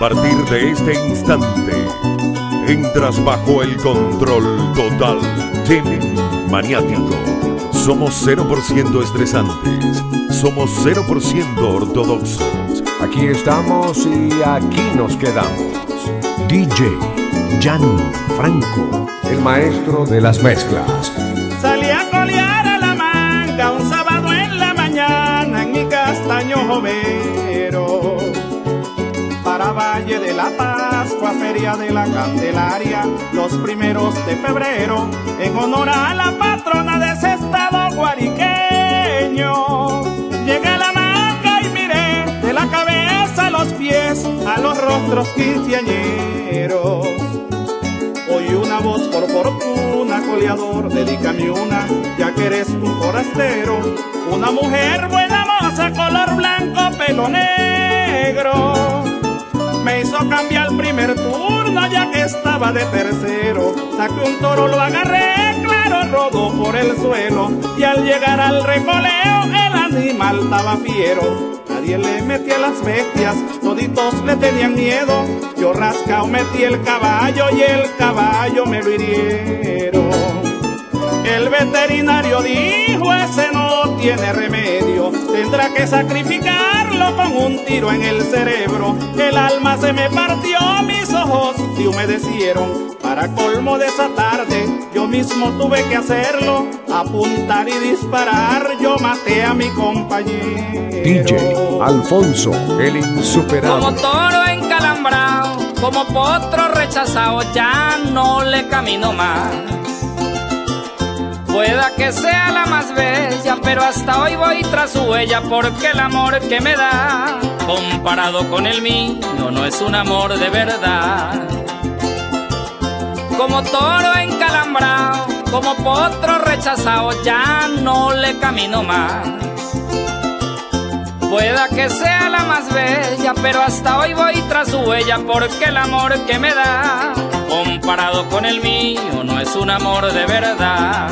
partir de este instante, entras bajo el control total. Team Maniático. Somos 0% estresantes. Somos 0% ortodoxos. Aquí estamos y aquí nos quedamos. DJ Jean Franco, el maestro de las mezclas. Salí a colear a la manga un sábado en la mañana en mi castaño jovero, para Valle de la Pascua, Feria de la Candelaria, los 1 de febrero, en honor a la patrona de ese estado guariqueño. Llegué a la manga y miré de la cabeza a los pies a los rostros quinceañeros. Oí una voz, por fortuna, coleador, dedícame una, ya que eres un forastero. Una mujer buena moza, color blanco, pelo negro. Me hizo cambiar el primer turno, ya que estaba de tercero. Saqué un toro, lo agarré, claro, rodó por el suelo. Y al llegar al recoleo, el animal estaba fiero. Nadie le metía las bestias, toditos le tenían miedo. Yo rascao metí el caballo y el caballo me lo hirieron. El veterinario dijo, ese no tiene remedio, tendrá que sacrificarlo con un tiro en el cerebro. El alma se me partió, mis ojos se humedecieron. Para colmo de esa tarde, yo mismo tuve que hacerlo, apuntar y disparar, yo maté a mi compañero. DJ Alfonzo, el insuperable. Como toro encalambrado, como potro rechazado, ya no le camino más. Pueda que sea la más bella, pero hasta hoy voy tras su huella, porque el amor que me da, comparado con el mío, no es un amor de verdad. Como toro encalambrado, como potro rechazado, ya no le camino más. Pueda que sea la más bella, pero hasta hoy voy tras su huella, porque el amor que me da, comparado con el mío, no es un amor de verdad.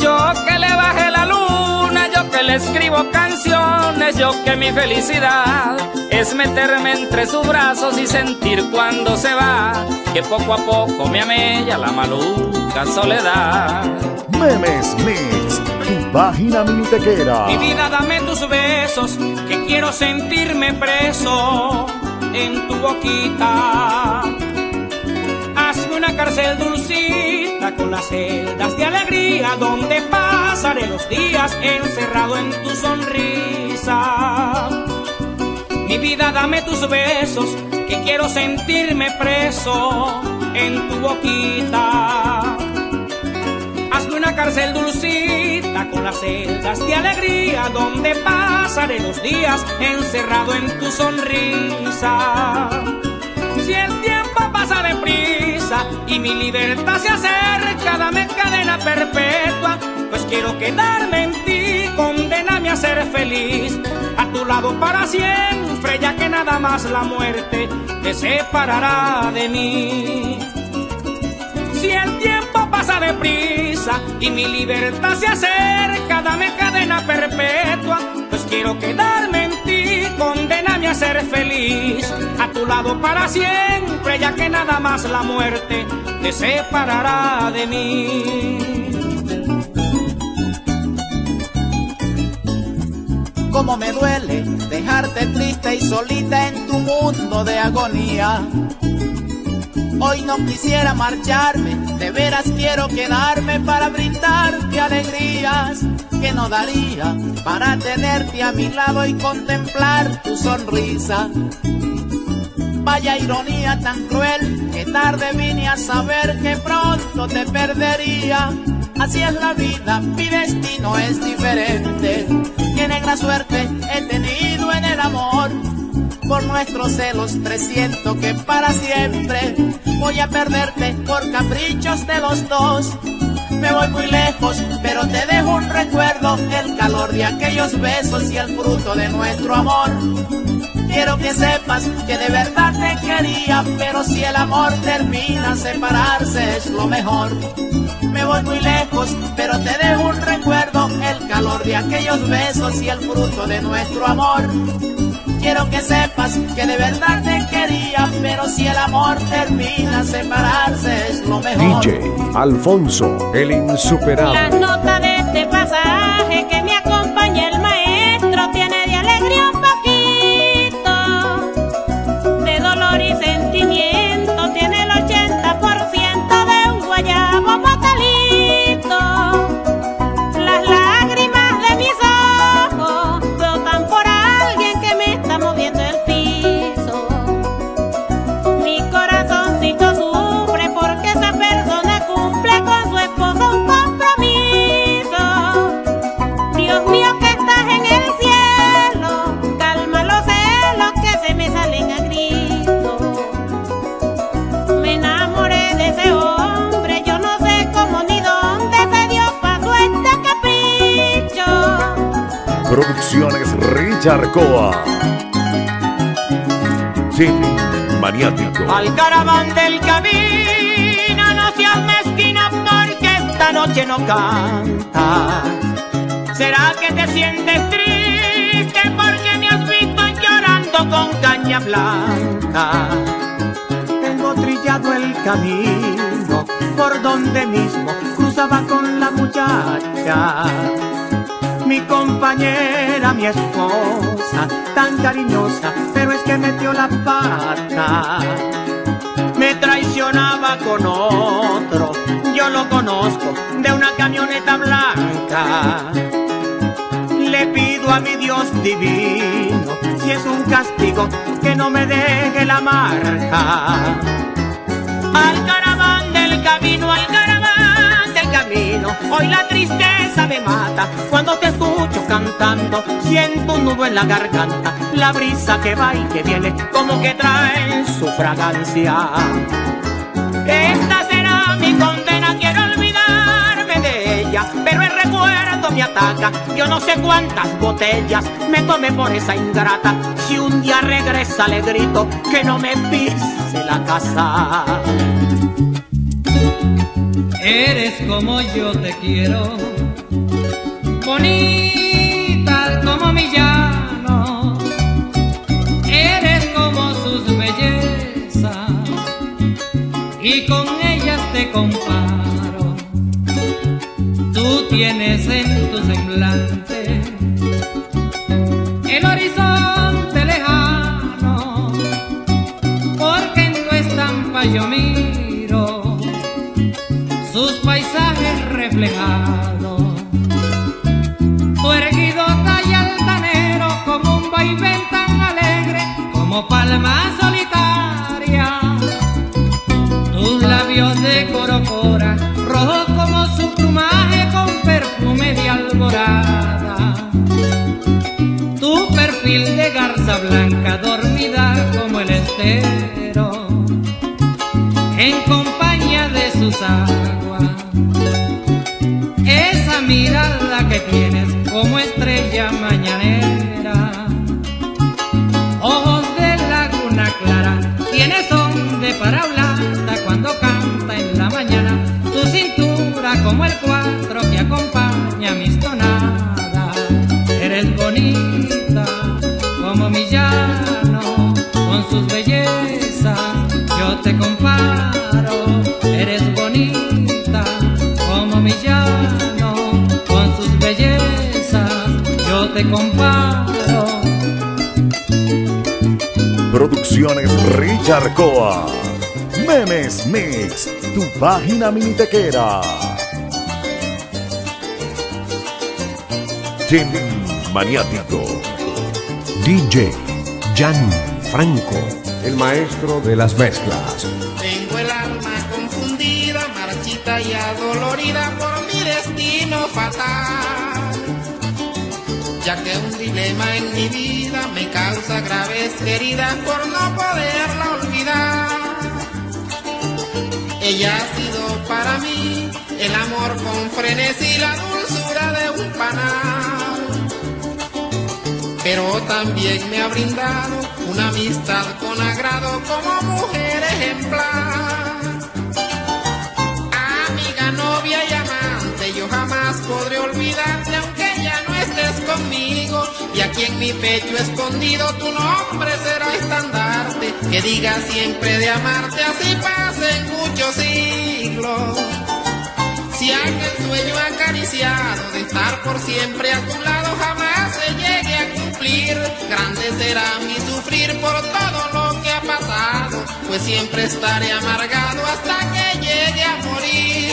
Yo que le bajé la luna, yo que le escribo canciones, yo que mi felicidad es meterme entre sus brazos y sentir cuando se va, que poco a poco me amella la maluca soledad. Memes Mix, tu página minitequera. Mi vida, dame tus besos, que quiero sentirme preso en tu boquita. Hazme una cárcel dulcita con las celdas de alegría, donde pasaré los días encerrado en tu sonrisa. Mi vida, dame tus besos, que quiero sentirme preso en tu boquita. Hazme una cárcel dulcita con las celdas de alegría, donde pasaré los días encerrado en tu sonrisa. Si el tiempo pasa deprisa y mi libertad se acerca, dame cadena perpetua, pues quiero quedarme en ti, condéname a ser feliz a tu lado para siempre, ya que nada más la muerte te separará de mí. Si el tiempo pasa deprisa y mi libertad se acerca, dame cadena perpetua, pues quiero quedarme en ti, condéname a ser feliz a tu lado para siempre, ya que nada más la muerte te separará de mí. Cómo me duele dejarte triste y solita en tu mundo de agonía. Hoy no quisiera marcharme, de veras quiero quedarme para brindarte alegrías que no daría para tenerte a mi lado y contemplar tu sonrisa. Vaya ironía tan cruel, que tarde vine a saber que pronto te perdería. Así es la vida, mi destino es diferente. Qué negra suerte he tenido en el amor. Por nuestros celos presiento que para siempre voy a perderte por caprichos de los dos. Me voy muy lejos, pero te dejo un recuerdo, el calor de aquellos besos y el fruto de nuestro amor. Quiero que sepas que de verdad te quería, pero si el amor termina, separarse es lo mejor. Me voy muy lejos, pero te dejo un recuerdo, el calor de aquellos besos y el fruto de nuestro amor. quiero que sepas que de verdad te quería, pero si el amor termina, separarse es lo mejor. DJ Alfonzo, el insuperable. Las notas de este pasaje que me acompaña el maestro tiene de alegría un poquito, de dolor y sentimiento tiene el 80% de un guayabo motelito. Producciones Richard Coa. Team Maniático. Al caraván del cabina, no seas mezquina porque esta noche no cantas. ¿Será que te sientes triste porque me has visto llorando con caña blanca? Tengo trillado el camino por donde mismo cruzaba con la muchacha, mi compañera, mi esposa, tan cariñosa, pero es que metió la pata. Me traicionaba con otro, yo lo conozco, de una camioneta blanca. Le pido a mi Dios divino, si es un castigo, que no me deje la marca. Al caraván del camino, al caraván del camino, hoy la tristeza me mata. Cuando te escucho cantando, siento un nudo en la garganta. La brisa que va y que viene, como que trae su fragancia. Esta será mi condena, quiero olvidarme de ella, pero el recuerdo me ataca. Yo no sé cuántas botellas me tomé por esa ingrata. Si un día regresa, le grito que no me pise la casa. Eres como yo te quiero, bonita como mi llano, eres como sus bellezas y con ellas te comparo. Tú tienes en tu semblante el horizonte lejano, porque en tu estampa yo miro sus paisajes reflejados. Ven tan alegre como palma solitaria, tus labios de corocora, rojos como su plumaje con perfume de alborada, tu perfil de garza blanca dormida como el estero, en compañía de sus aguas, esa mirada que tienes como estrella mañanera. Tienes son de parablanda cuando canta en la mañana, tu cintura como el cuatro que acompaña mis tonadas. Eres bonita como mi llano, con sus bellezas yo te comparo. Eres bonita como mi llano, con sus bellezas yo te comparo. Producciones Richard Coa. Memes Mix, tu página minitequera. Team Maniático. DJ Jean Franco, el maestro de las mezclas. Tengo el alma confundida, marchita y adolorida por mi destino fatal, ya que un dilema en mi vida me causa graves heridas por no poderla olvidar. Ella ha sido para mí el amor con frenesí, la dulzura de un panal, pero también me ha brindado una amistad con agrado como mujer ejemplar. Amiga, novia y amante, yo jamás podré olvidarte aunque ya no estés conmigo. Y aquí en mi pecho escondido tu nombre será estandarte, que diga siempre de amarte, así pasen muchos siglos. Si aquel sueño acariciado de estar por siempre a tu lado jamás se llegue a cumplir, grande será mi sufrir por todo lo que ha pasado, pues siempre estaré amargado hasta que llegue a morir.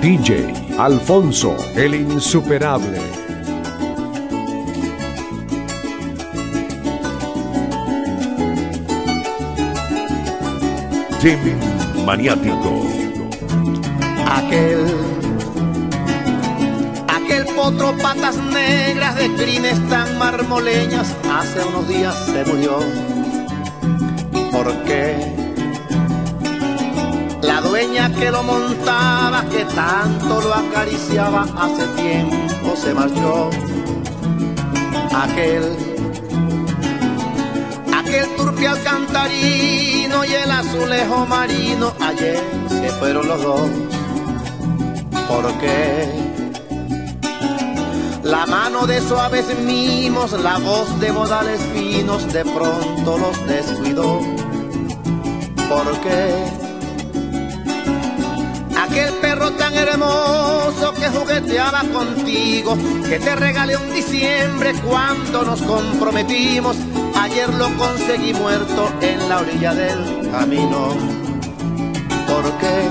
DJ Alfonzo, el insuperable. Team Maniático. Aquel potro patas negras de crines tan marmoleñas hace unos días se murió. ¿Por qué? La dueña que lo montaba, que tanto lo acariciaba, hace tiempo se marchó. Aquel turque alcantarino y el azulejo marino, ayer se fueron los dos. ¿Por qué? La mano de suaves mimos, la voz de modales finos, de pronto los descuidó. ¿Por qué? Aquel perro tan hermoso que jugueteaba contigo, que te regalé un diciembre cuando nos comprometimos, ayer lo conseguí muerto en la orilla del camino. ¿Por qué?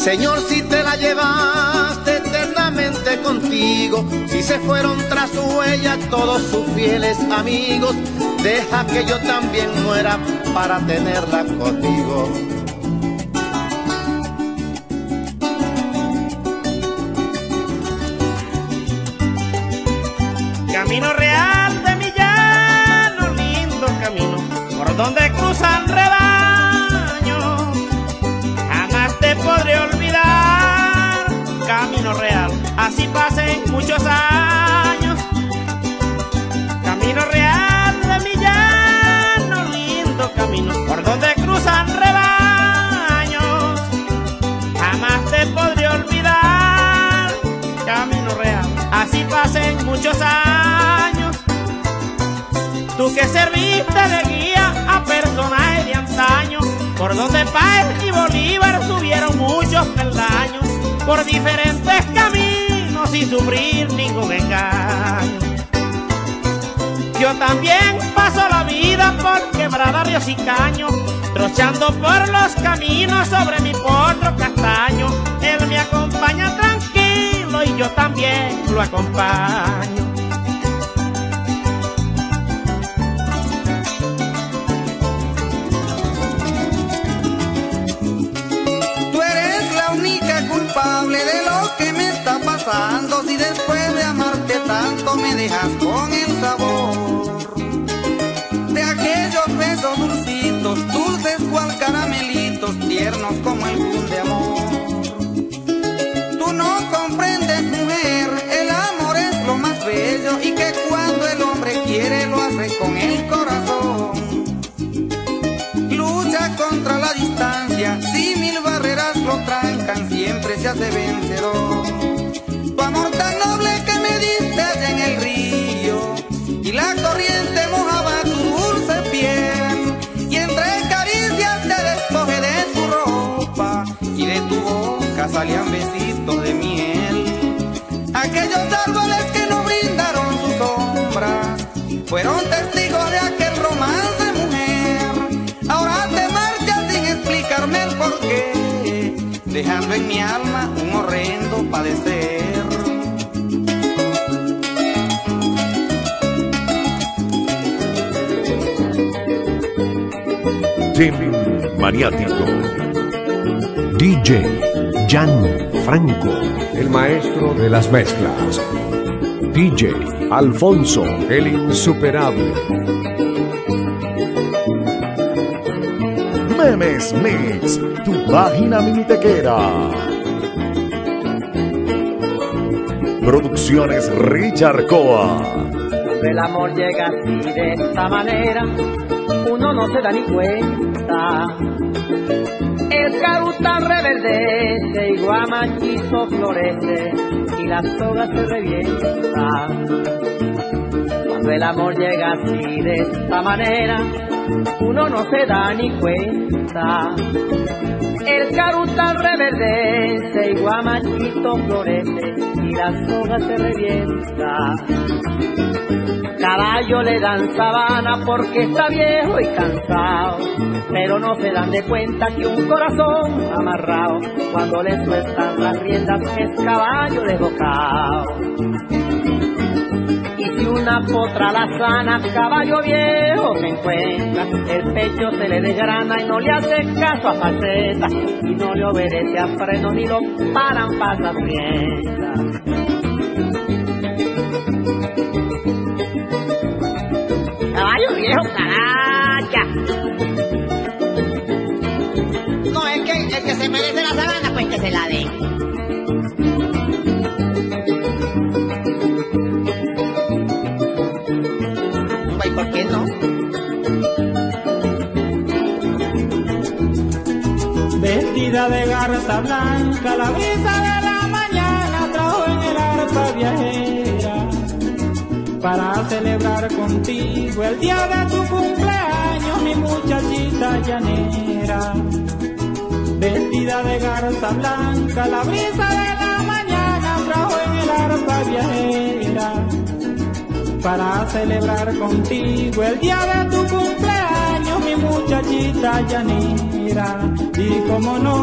Señor, si te la llevaste eternamente contigo, si se fueron tras su huella todos sus fieles amigos, deja que yo también muera para tenerla contigo. Camino real, donde cruzan rebaños, jamás te podré olvidar, camino real, así pasen muchos años, camino real de mi llano, lindo camino, por donde cruzan rebaños, jamás te podré olvidar, camino real, así pasen muchos años, tú que serviste de guía a personajes de antaño, por donde Páez y Bolívar subieron muchos peldaños, por diferentes caminos sin sufrir ningún engaño. Yo también paso la vida por quebrada, ríos y caños, trochando por los caminos sobre mi potro castaño, él me acompaña tranquilo y yo también lo acompaño. De lo que me está pasando, si después de amarte tanto me dejas con el sabor de aquellos besos dulcitos, dulces cual caramelitos, tiernos como el boom de amor. Tú no comprendes, mujer, el amor es lo más bello y que cuando el hombre quiere lo hace con el corazón. Lucha contra la distancia, si mil barreras lo traen, siempre se hace vencedor. Tu amor tan noble que me diste allá en el río, y la corriente mojaba tu dulce piel, y entre caricias te despojé de tu ropa, y de tu boca salían besitos de miel. Aquellos árboles que nos brindaron sus sombras fueron testigos de aquel romance, mujer. Ahora te marchas sin explicarme el porqué, dejando en mi alma un horrendo padecer. Team Maniático. DJ Jean Franco, el maestro de las mezclas. DJ Alfonzo, el insuperable. Memes Mix, tu página minitequera. Producciones Richard Coa. El amor llega así, de esta manera, uno no se da ni cuenta. El garuta reverdece y guamachito florece y las sogas se revientan. Cuando el amor llega así de esta manera, uno no se da ni cuenta. El garuta reverdece y guamachito florece y las sogas se revientan. Caballo le dan sabana porque está viejo y cansado, pero no se dan de cuenta que un corazón amarrado, cuando le sueltan las riendas, es caballo desbocado. Y si una potra la sana, caballo viejo se encuentra, el pecho se le desgrana y no le hace caso a faceta, y no le obedece a freno ni lo paran pasas riendas. Viejo caracha. No, es que el que se merece la sabana, pues que se la dé. Pues, ¿por qué no? Vestida de garza blanca, la brisa de la mañana trajo en el arpa viajera para celebrar contigo el día de tu cumpleaños, mi muchachita llanera. Vestida de garza blanca, la brisa de la mañana trajo en el arpa viajera para celebrar contigo el día de tu cumpleaños, mi muchachita llanera. Y como no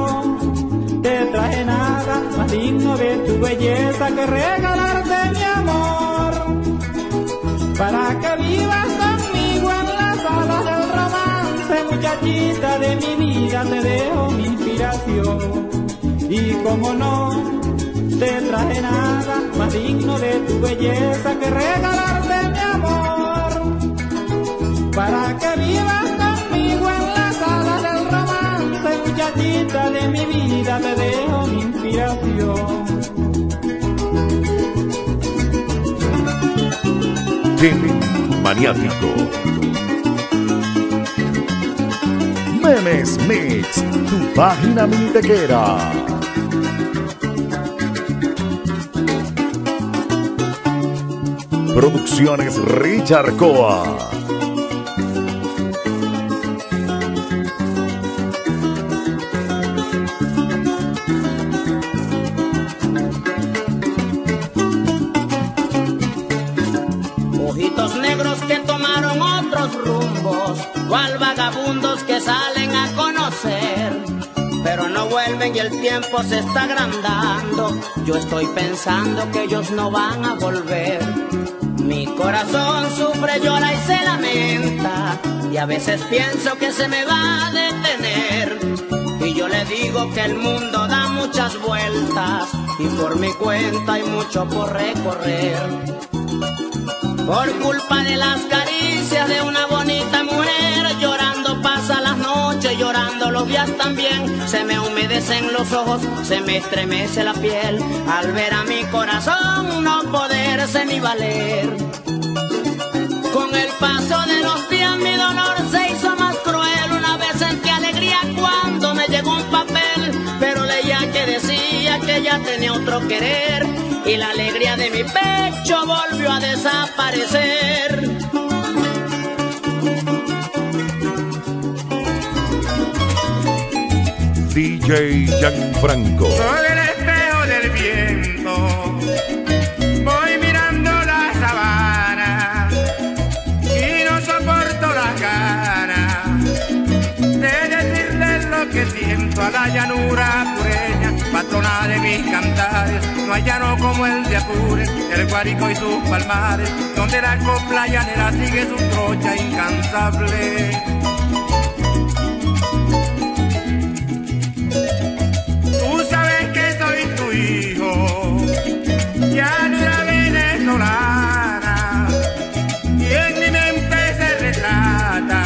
te traje nada más digno de tu belleza que regalarte mi amor, para que vivas conmigo en las alas del romance, muchachita de mi vida, te dejo mi inspiración. Y como no te traje nada más digno de tu belleza que regalarte mi amor, para que vivas conmigo en las alas del romance, muchachita de mi vida, te dejo mi inspiración. Team Maniático, Memes Mix, tu página minitequera. Producciones Richard Coa. Cual vagabundos que salen a conocer, pero no vuelven y el tiempo se está agrandando. Yo estoy pensando que ellos no van a volver. Mi corazón sufre, llora y se lamenta, y a veces pienso que se me va a detener. Y yo le digo que el mundo da muchas vueltas y por mi cuenta hay mucho por recorrer. Por culpa de las caricias de una bonita mujer, llorando pasa las noches, llorando los días también. Se me humedecen los ojos, se me estremece la piel, al ver a mi corazón no poderse ni valer. Con el paso de los días mi dolor se hizo más cruel. Una vez sentí alegría cuando me llegó un papel, pero leía que decía que ya tenía otro querer, y la alegría de mi pecho volvió a desaparecer. DJ Jean Franco. Soy el espejo del viento, voy mirando la sabana y no soporto las ganas de decirle lo que siento a la llanura pureña, patrona de mis cantares. No hay llano como el de Apure, el Guárico y sus palmares, donde la copla llanera sigue su trocha incansable. Tú sabes que soy tu hijo, llanura venezolana, y en mi mente se retrata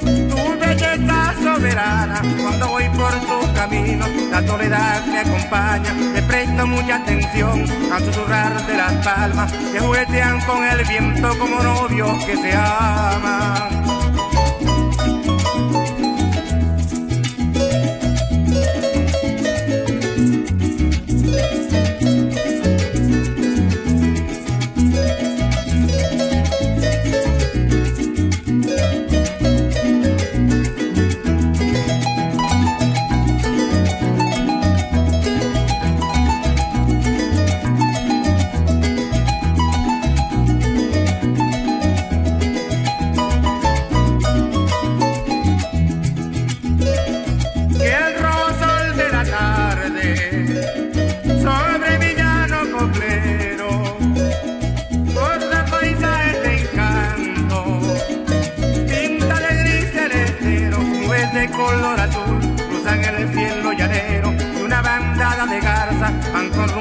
tu belleza soberana. Cuando voy por tu camino, la soledad me acompaña, le presto mucha atención al susurrar de las palmas que juguetean con el viento como novios que se aman.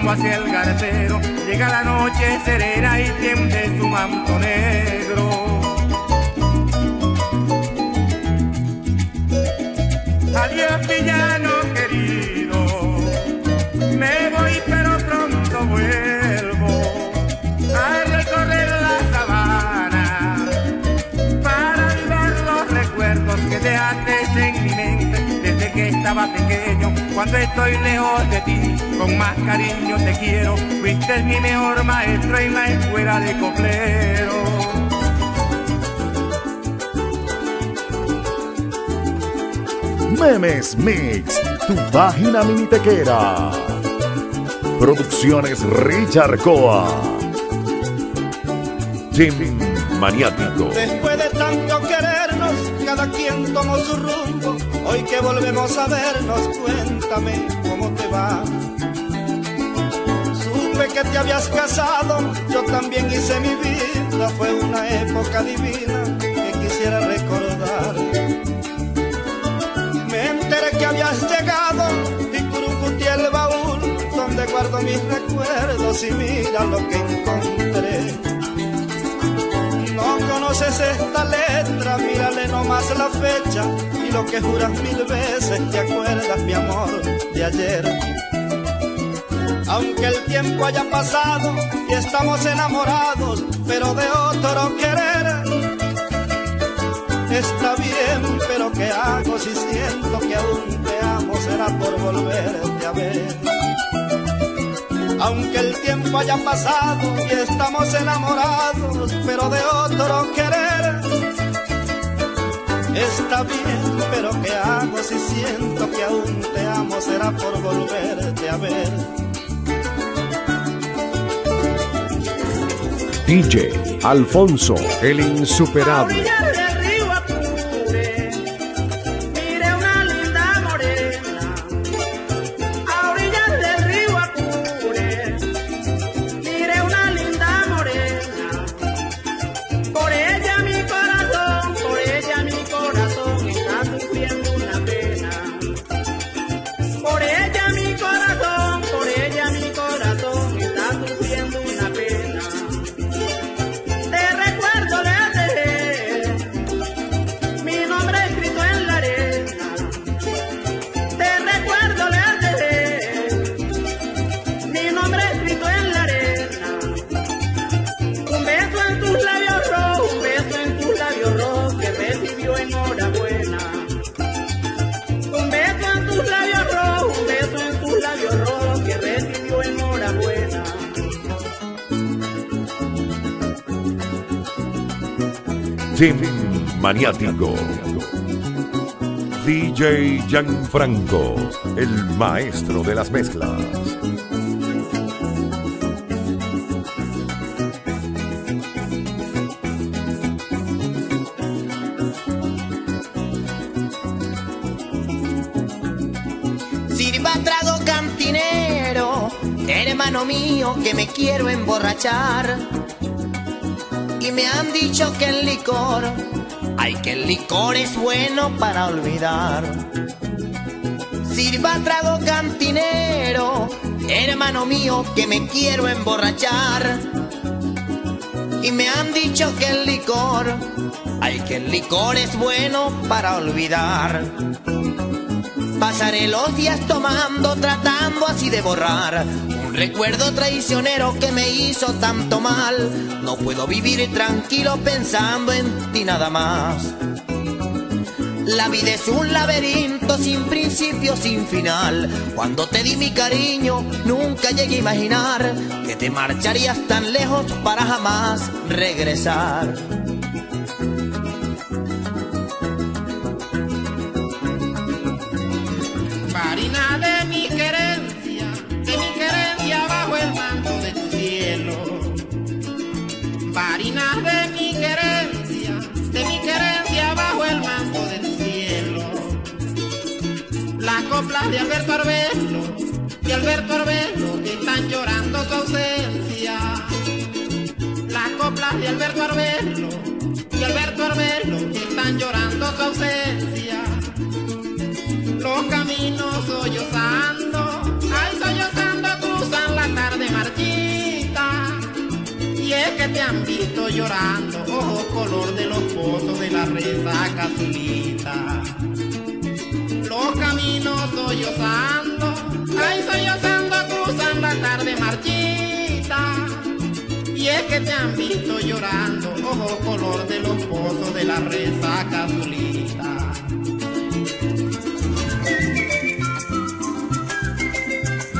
rumbo hacia el garatero. Llega la noche serena y tiende su manto negro. Adiós villano querido, me voy pero pronto vuelvo a recorrer la sabana para vivir los recuerdos que dejaste en mi mente desde que estaba pequeño. Cuando estoy lejos de ti, con más cariño te quiero, fuiste mi mejor maestro en la escuela de Coplero. Memes Mix, tu página minitequera. Producciones Richard Coa. Team Maniático. Después de tanto querernos, cada quien tomó su rumbo. Hoy que volvemos a vernos, cuéntame cómo te va. Supe que te habías casado, yo también hice mi vida. Fue una época divina que quisiera recordar. Has llegado y curucuté el baúl donde guardo mis recuerdos y mira lo que encontré. No conoces esta letra, mírale nomás la fecha y lo que juras mil veces te acuerdas mi amor de ayer. Aunque el tiempo haya pasado y estamos enamorados, pero de otro querer. Está bien, pero ¿qué hago si siento que aún te amo? Será por volverte a ver. Aunque el tiempo haya pasado y estamos enamorados, pero de otro querer. Está bien, pero ¿qué hago si siento que aún te amo? Será por volverte a ver. DJ Alfonzo, el insuperable. Team Maniático. DJ Jean Franco, el maestro de las mezclas. Sirva trago cantinero, hermano mío, que me quiero emborrachar. Y me han dicho que el licor, ay, que el licor es bueno para olvidar. Sirva trago cantinero, hermano mío, que me quiero emborrachar. Y me han dicho que el licor, ay, que el licor es bueno para olvidar. Pasaré los días tomando, tratando así de borrar un recuerdo traicionero que me hizo tanto mal. No puedo vivir tranquilo pensando en ti nada más. La vida es un laberinto sin principio, sin final. Cuando te di mi cariño, nunca llegué a imaginar que te marcharías tan lejos para jamás regresar. Harina de mi querencia bajo el manto de tu cielo. Harina de mi querencia bajo el manto de tu cielo. Las coplas de Alberto Arvelo que están llorando su ausencia. Las coplas de Alberto Arvelo que están llorando su ausencia. Los caminos sollozando, ay sollozando cruzan la calle. que te han visto llorando, ojo color de los pozos de la resaca azulita. Los caminos sollozando, ay sollozando cruzan la tarde marchita. Y es que te han visto llorando, ojo color de los pozos de la resaca azulita.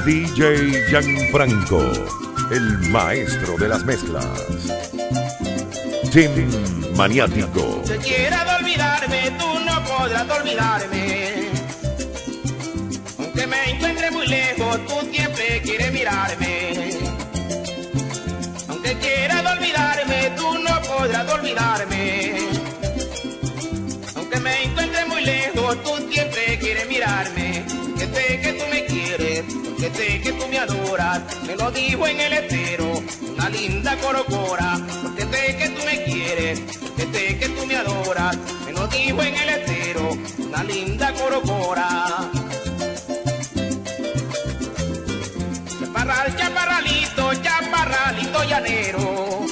DJ Jean Franco, el maestro de las mezclas. Team Maniático. Si quieres olvidarme, tú no podrás olvidarme. Aunque me encuentre muy lejos, tú siempre quieres mirarme. Aunque quieras olvidarme, tú no podrás olvidarme. Aunque me encuentre muy lejos, tú siempre quieres mirarme. Que sé que tú me quieres, que sé que tú me adoras, me lo dijo en el estero una linda corocora. Porque sé que tú me quieres, que sé que tú me adoras, me lo dijo en el estero una linda corocora. Chaparral, chaparralito, chaparralito llanero,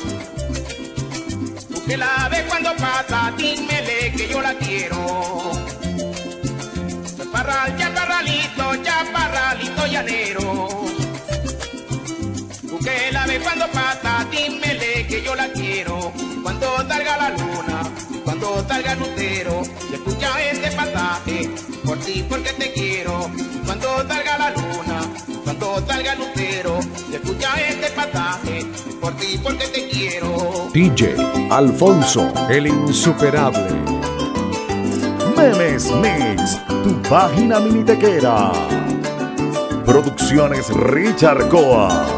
tú que la ves cuando pasa, dímele que yo la quiero. Chaparral, chaparralito, chaparralito llanero, tú que la ves cuando pasa, dímele que yo la quiero. Cuando salga la luna, cuando salga el lucero, y escucha este pasaje, por ti porque te quiero. Cuando salga la luna, cuando salga el lucero, y escucha este pasaje, por ti porque te quiero. DJ Alfonzo, el insuperable. Memes Mix, tu página mini tequera. Producciones Richard Coa.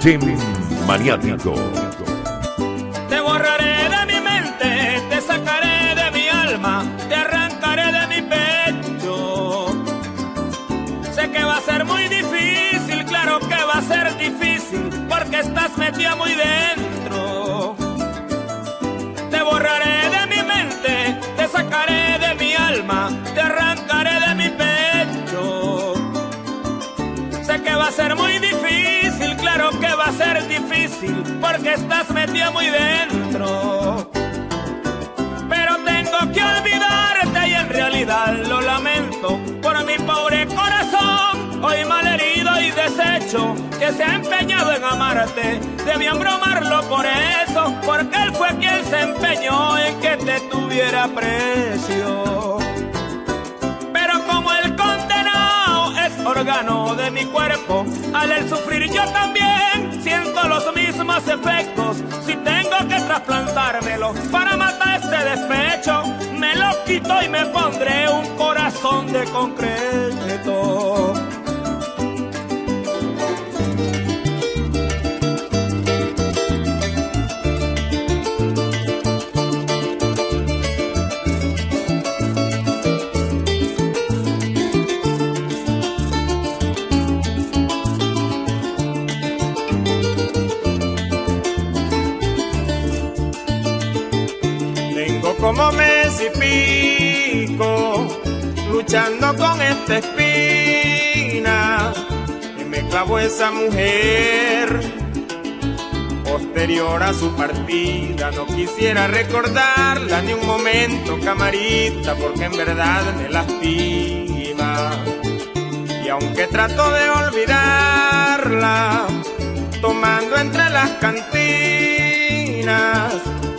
Team Maniático. Te borraré de mi mente, te sacaré de mi alma, te arrancaré de mi pecho. Sé que va a ser muy difícil, claro que va a ser difícil, porque estás metida muy dentro. Te borraré de mi mente, te sacaré de mi alma, te arrancaré de mi pecho. Sé que va a ser muy difícil, claro que va a ser difícil, porque estás metida muy dentro. Pero tengo que olvidarte y en realidad lo lamento por mi pobre corazón, hoy malherido y deshecho, que se ha empeñado en amarte. Debí abrumarlo por eso, porque él fue quien se empeñó en que te tuviera precio. Pero como el condenado es órgano de mi cuerpo, al el sufrir yo también siento los mismos efectos. Si tengo que trasplantármelo para matar este despecho, me lo quito y me pondré un corazón de concreto. Como mes y pico, luchando con esta espina que me clavó esa mujer. Posterior a su partida, no quisiera recordarla ni un momento, camarita, porque en verdad me lastima. Y aunque trato de olvidarla, tomando entre las cantinas,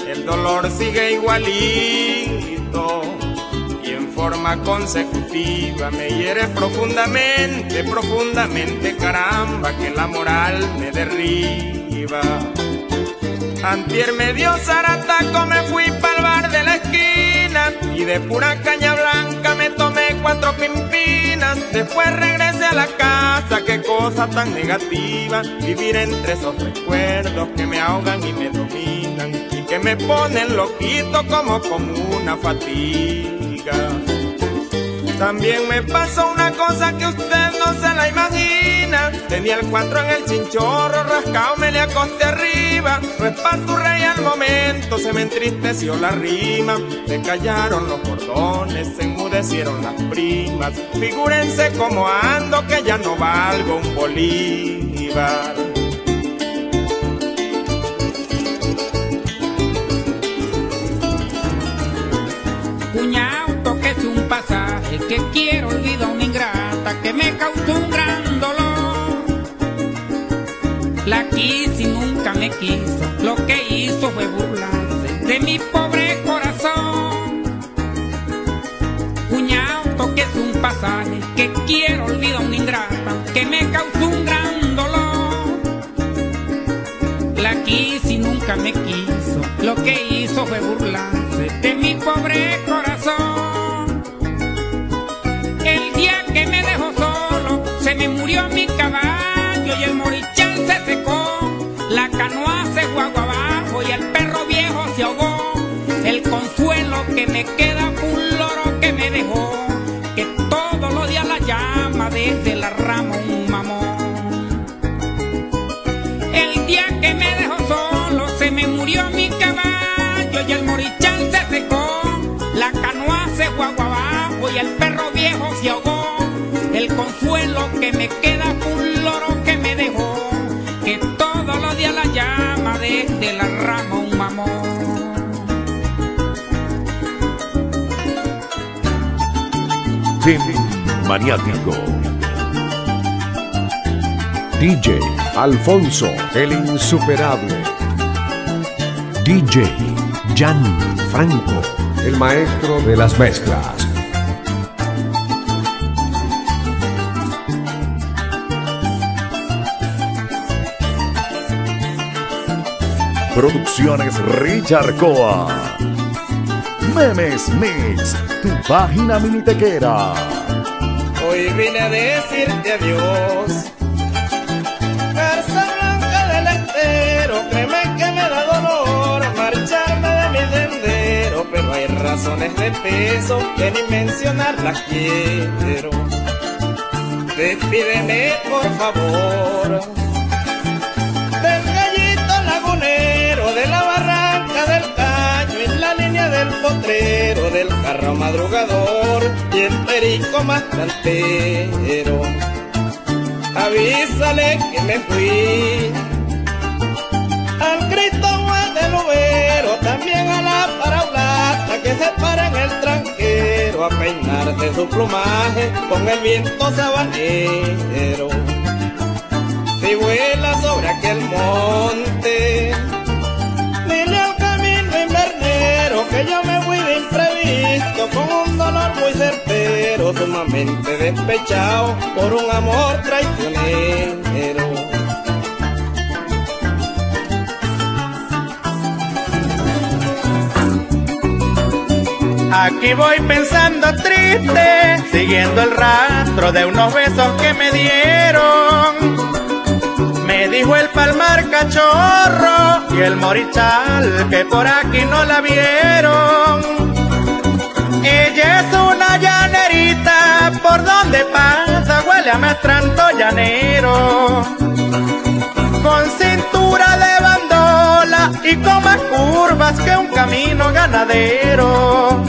el dolor sigue igualito y en forma consecutiva me hiere profundamente, profundamente, caramba, que la moral me derriba. Antier me dio zarataco, me fui pa'l bar de la esquina y de pura caña blanca me tomé 4 pimpinas. Después regresé a la casa, qué cosa tan negativa, vivir entre esos recuerdos que me ahogan y me dominan, que me ponen loquito como con una fatiga. También me pasó una cosa que usted no se la imagina. Tenía el 4 en el chinchorro, rascado me le acosté arriba. No espanturré y al momento se me entristeció la rima. Se callaron los cordones, se enmudecieron las primas. Figúrense cómo ando que ya no valgo un bolívar. Pasaje que quiero olvidar una ingrata que me causó un gran dolor. La quise y nunca me quiso, lo que hizo fue burlarse de mi pobre corazón. Cuñado, toqué un pasaje que quiero olvidar una ingrata que me causó un gran dolor. La quise y nunca me quiso, lo que hizo fue burlarse de mi pobre corazón. Se me murió mi caballo y el morichal se secó. La canoa se fue agua abajo y el perro viejo se ahogó. El consuelo que me queda fue un loro que me dejó, que todos los días la llama desde la rama un mamón. El día que me dejó solo se me murió mi caballo y el morichal se secó. La canoa se fue agua abajo y el perro viejo se ahogó. El consuelo que me queda fue un loro que me dejó, que todos los días la llama desde la rama un mamón. Team Maniático. DJ Alfonzo, el insuperable. DJ Jean Franco, el maestro de las mezclas. Producciones Richard Coa. Memes Mix, tu página minitequera. Hoy vine a decirte adiós. Garza blanca del estero, créeme que me da dolor marcharme de mi sendero, pero hay razones de peso que ni mencionarlas quiero. Despídeme, por favor. Del carro madrugador y el perico más cantero, avísale que me fui al Cristo Juan del Ubero, también a la paraulata que se para en el tranquero a peinar de su plumaje con el viento sabanero. Si vuela sobre aquel monte, dile al camino invernero que yo me voy de imprevisto con un dolor muy certero, sumamente despechado por un amor traicionero. Aquí voy pensando triste, siguiendo el rastro de unos besos que me dieron. Me dijo el palmar cachorro y el morichal que por aquí no la vieron. Ella es una llanerita, por donde pasa huele a maestranto llanero. Con cintura de bandola y con más curvas que un camino ganadero.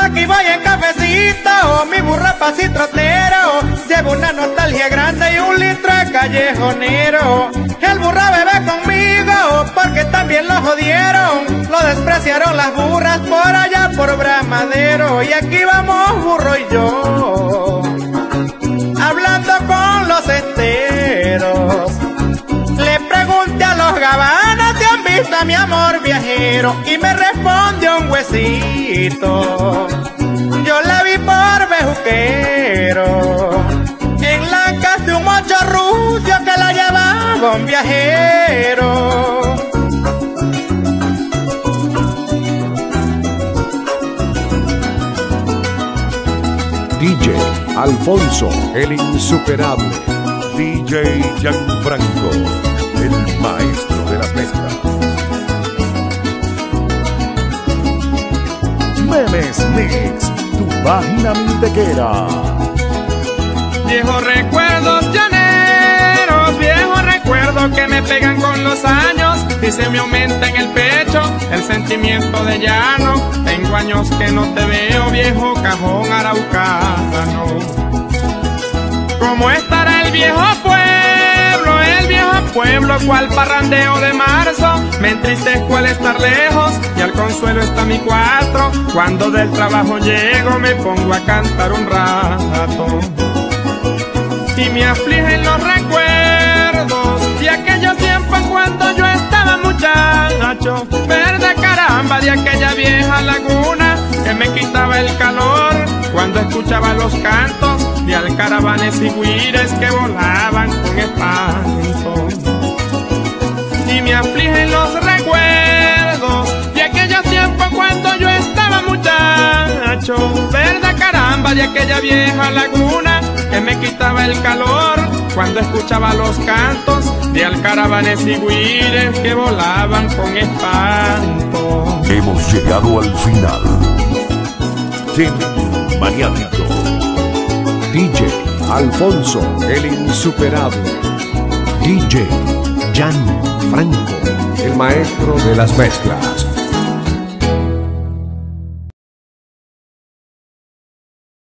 Aquí voy en cafecito, oh, mi burra pacitrotera, oh, llevo una nostalgia grande y un litro de callejonero. El burra bebe conmigo, oh, porque también lo jodieron, lo despreciaron las burras por allá por Bramadero. Y aquí vamos burro y yo, hablando con los esteros. Le pregunté a los gabanos, ¿te han visto a mi amor viajero? Y me respondió un huesito, yo la vi por bejuquero, en la casa de un mocho rucio que la llevaba un viajero. DJ Alfonzo, el insuperable. DJ Gianfranco, el maestro de las mezclas. Memes Mix, tu página mintequera. Viejos recuerdos llaneros, viejos recuerdos que me pegan con los años y se me aumenta en el pecho el sentimiento de llano. Tengo años que no te veo, viejo cajón araucano. ¿Cómo estará el viejo pueblo? El viejo pueblo, cual parrandeo de marzo. Me entristezco al estar lejos y al consuelo está mi cuatro. Cuando del trabajo llego me pongo a cantar un rato y me afligen los recuerdos de aquellos tiempos cuando yo estaba muchacho. Verde caramba de aquella vieja laguna que me quitaba el calor cuando escuchaba los cantos de alcaravanes y güires que volaban con espanto. Y me afligen los recuerdos de aquellos tiempos cuando yo estaba muchacho. Verda caramba de aquella vieja laguna que me quitaba el calor cuando escuchaba los cantos de alcaravanes y güires que volaban con espanto. Hemos llegado al final. Team Maniático. DJ Alfonzo, el insuperable. DJ Jean Franco, el maestro de las mezclas.